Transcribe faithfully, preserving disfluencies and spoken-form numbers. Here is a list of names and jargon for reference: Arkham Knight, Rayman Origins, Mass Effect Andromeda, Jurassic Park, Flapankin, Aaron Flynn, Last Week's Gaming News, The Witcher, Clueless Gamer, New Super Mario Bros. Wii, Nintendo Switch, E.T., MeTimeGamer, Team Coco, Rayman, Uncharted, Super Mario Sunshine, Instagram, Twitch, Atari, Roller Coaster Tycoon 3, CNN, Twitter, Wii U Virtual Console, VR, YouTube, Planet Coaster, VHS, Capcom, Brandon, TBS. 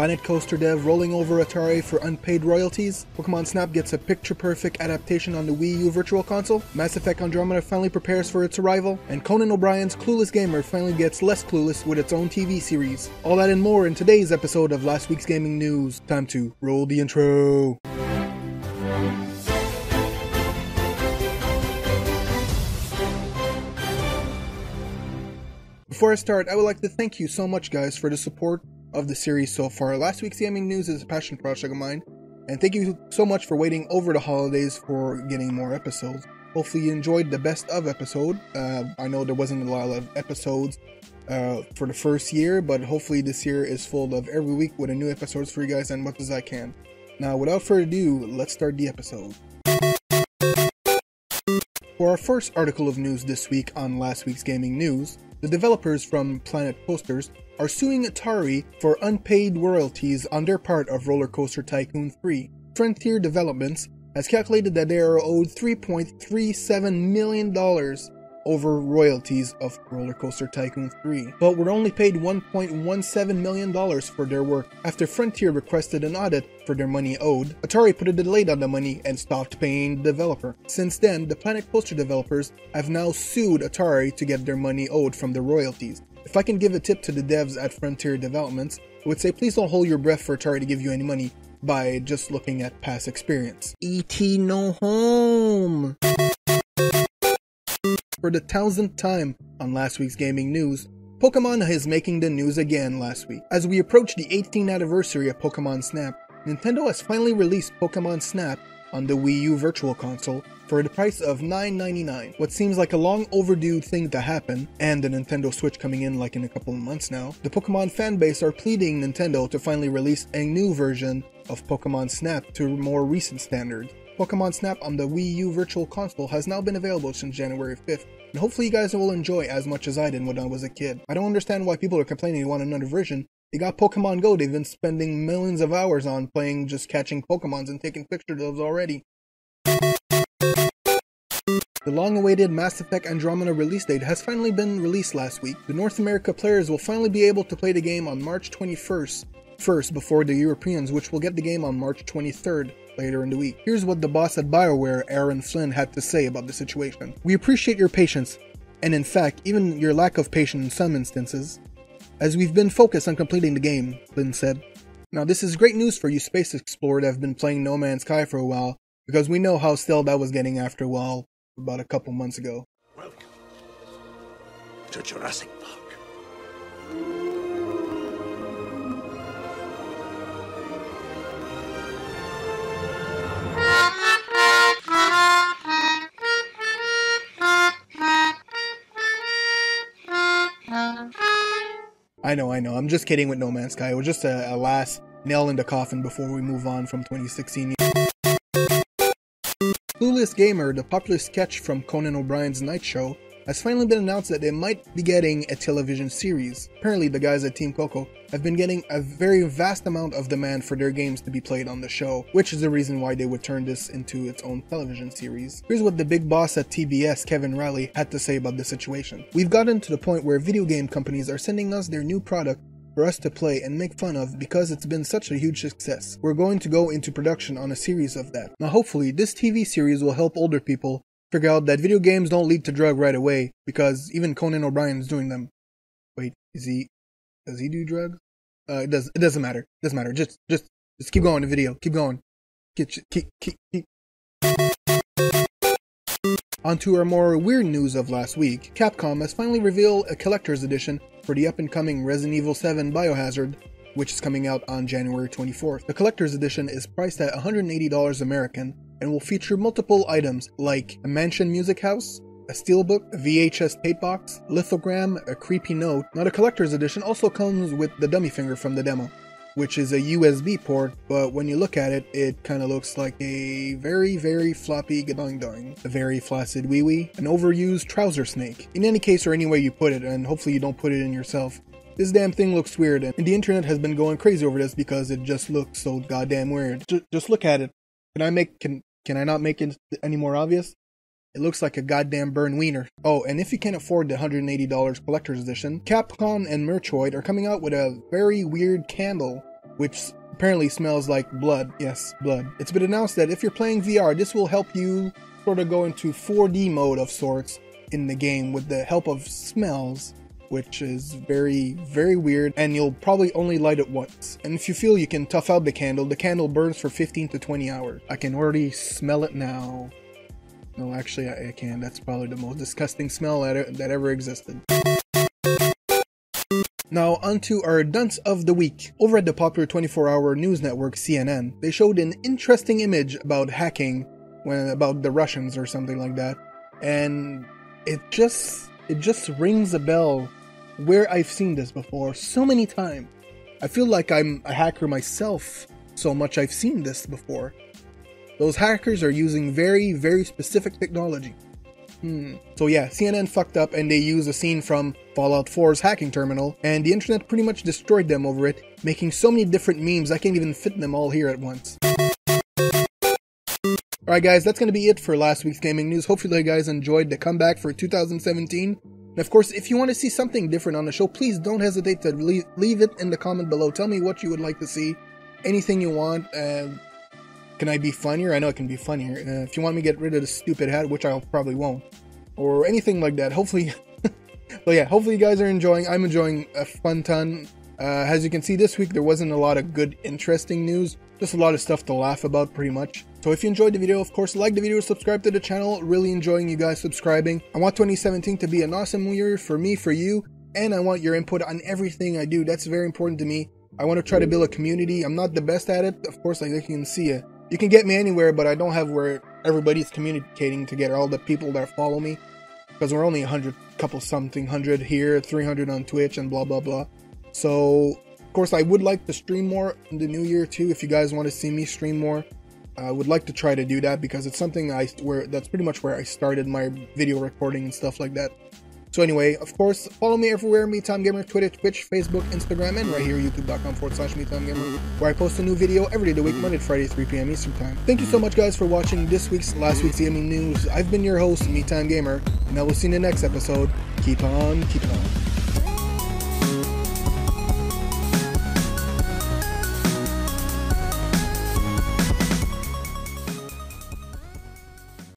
Planet Coaster dev rolling over Atari for unpaid royalties, Pokemon Snap gets a picture-perfect adaptation on the Wii U Virtual Console, Mass Effect Andromeda finally prepares for its arrival, and Conan O'Brien's Clueless Gamer finally gets less clueless with its own T V series. All that and more in today's episode of last week's gaming news. Time to roll the intro! Before I start, I would like to thank you so much guys for the support of the series so far. Last week's gaming news is a passion project of mine, and thank you so much for waiting over the holidays for getting more episodes. Hopefully you enjoyed the best of episode. Uh, I know there wasn't a lot of episodes uh, for the first year, but hopefully this year is full of every week with a new episodes for you guys and much as I can. Now without further ado, let's start the episode. For our first article of news this week on last week's gaming news, the developers from Planet Coaster are suing Atari for unpaid royalties on their part of Roller Coaster Tycoon three. Frontier Developments has calculated that they are owed three point three seven million dollars over royalties of Roller Coaster Tycoon three, but were only paid one point one seven million dollars for their work. After Frontier requested an audit for their money owed, Atari put a delay on the money and stopped paying the developer. Since then, the Planet Coaster developers have now sued Atari to get their money owed from the royalties. If I can give a tip to the devs at Frontier Developments, I would say please don't hold your breath for Atari to give you any money by just looking at past experience. E T no home! For the thousandth time on last week's gaming news, Pokemon is making the news again last week. As we approach the eighteenth anniversary of Pokemon Snap, Nintendo has finally released Pokemon Snap on the Wii U Virtual Console for the price of nine ninety-nine, what seems like a long overdue thing to happen, and the Nintendo Switch coming in like in a couple of months now. The Pokemon fanbase are pleading Nintendo to finally release a new version of Pokemon Snap to more recent standards. Pokemon Snap on the Wii U Virtual Console has now been available since January fifth, and hopefully you guys will enjoy as much as I did when I was a kid. I don't understand why people are complaining they want another version. They got Pokemon Go they've been spending millions of hours on playing, just catching Pokemons and taking pictures of those already. The long-awaited Mass Effect Andromeda release date has finally been released last week. The North America players will finally be able to play the game on March twenty-first, first before the Europeans, which will get the game on March twenty-third. Later in the week. Here's what the boss at Bioware, Aaron Flynn, had to say about the situation. We appreciate your patience, and in fact, even your lack of patience in some instances, as we've been focused on completing the game, Flynn said. Now this is great news for you space explorers that have been playing No Man's Sky for a while, because we know how stale that was getting after a while, about a couple months ago. Welcome to Jurassic Park. I know, I know, I'm just kidding with No Man's Sky. It was just a, a last nail in the coffin before we move on from twenty sixteen. Clueless Gamer, the popular sketch from Conan O'Brien's night show, has finally been announced that they might be getting a television series. Apparently the guys at Team Coco have been getting a very vast amount of demand for their games to be played on the show, which is the reason why they would turn this into its own television series. Here's what the big boss at T B S, Kevin Riley, had to say about the situation. We've gotten to the point where video game companies are sending us their new product for us to play and make fun of because it's been such a huge success. We're going to go into production on a series of that. Now hopefully this T V series will help older people figure out that video games don't lead to drug right away, because even Conan O'Brien's doing them. Wait, is he, does he do drugs? Uh, it does, it doesn't matter. It doesn't matter. Just, just, just keep going the video. Keep going. Get, keep, keep, keep. On to our more weird news of last week. Capcom has finally revealed a collector's edition for the up-and-coming Resident Evil seven Biohazard, which is coming out on January twenty-fourth. The collector's edition is priced at one hundred eighty dollars American, and will feature multiple items like a mansion music house, a steelbook, a V H S tape box, lithogram, a creepy note. Now the collector's edition also comes with the dummy finger from the demo, which is a U S B port, but when you look at it, it kind of looks like a very, very floppy gadoing-doing, a very flaccid wee-wee, an overused trouser snake. In any case or any way you put it, and hopefully you don't put it in yourself, this damn thing looks weird, and the internet has been going crazy over this because it just looks so goddamn weird. J- just look at it. Can I make... Can, Can I not make it any more obvious? It looks like a goddamn burn wiener. Oh, and if you can't afford the one hundred eighty dollars collector's edition, Capcom and Merchoid are coming out with a very weird candle which apparently smells like blood. Yes, blood. It's been announced that if you're playing V R, this will help you sort of go into four D mode of sorts in the game with the help of smells, which is very, very weird, and you'll probably only light it once. And if you feel you can tough out the candle, the candle burns for fifteen to twenty hours. I can already smell it now. No, actually, I, I can. That's probably the most disgusting smell that, that ever existed. Now, onto our dunce of the week. Over at the popular twenty-four hour news network C N N, they showed an interesting image about hacking, when, about the Russians or something like that, and it just, it just rings a bell. Where I've seen this before so many times. I feel like I'm a hacker myself, so much I've seen this before. Those hackers are using very, very specific technology. Hmm. So yeah, C N N fucked up and they used a scene from Fallout four's hacking terminal, and the internet pretty much destroyed them over it, making so many different memes I can't even fit them all here at once. Alright guys, that's going to be it for last week's gaming news. Hopefully you guys enjoyed the comeback for two thousand seventeen. And of course, if you want to see something different on the show, please don't hesitate to leave, leave it in the comment below. Tell me what you would like to see, anything you want. Uh, can I be funnier? I know I can be funnier. Uh, if you want me to get rid of the stupid hat, which I probably won't, or anything like that. Hopefully, but yeah, hopefully you guys are enjoying. I'm enjoying a fun ton. Uh, as you can see, this week there wasn't a lot of good, interesting news. Just a lot of stuff to laugh about, pretty much. So if you enjoyed the video, of course, like the video, subscribe to the channel. Really enjoying you guys subscribing. I want twenty seventeen to be an awesome year for me, for you, and I want your input on everything I do. That's very important to me. I want to try to build a community. I'm not the best at it, of course, like you can see it. You can get me anywhere, but I don't have where everybody's communicating together, all the people that follow me, because we're only a hundred, couple something, a hundred here, three hundred on Twitch, and blah, blah, blah. So, of course, I would like to stream more in the new year, too, if you guys want to see me stream more. I would like to try to do that because it's something I where that's pretty much where I started my video recording and stuff like that. So anyway, of course, follow me everywhere, MeTimeGamer, Twitter, Twitch, Facebook, Instagram, and right here, youtube.com forward slash MeTimeGamer, where I post a new video every day of the week, Monday to Friday, three p m Eastern Time. Thank you so much, guys, for watching this week's Last Week's Gaming News. I've been your host, MeTimeGamer, and I will see you in the next episode. Keep on, keep on.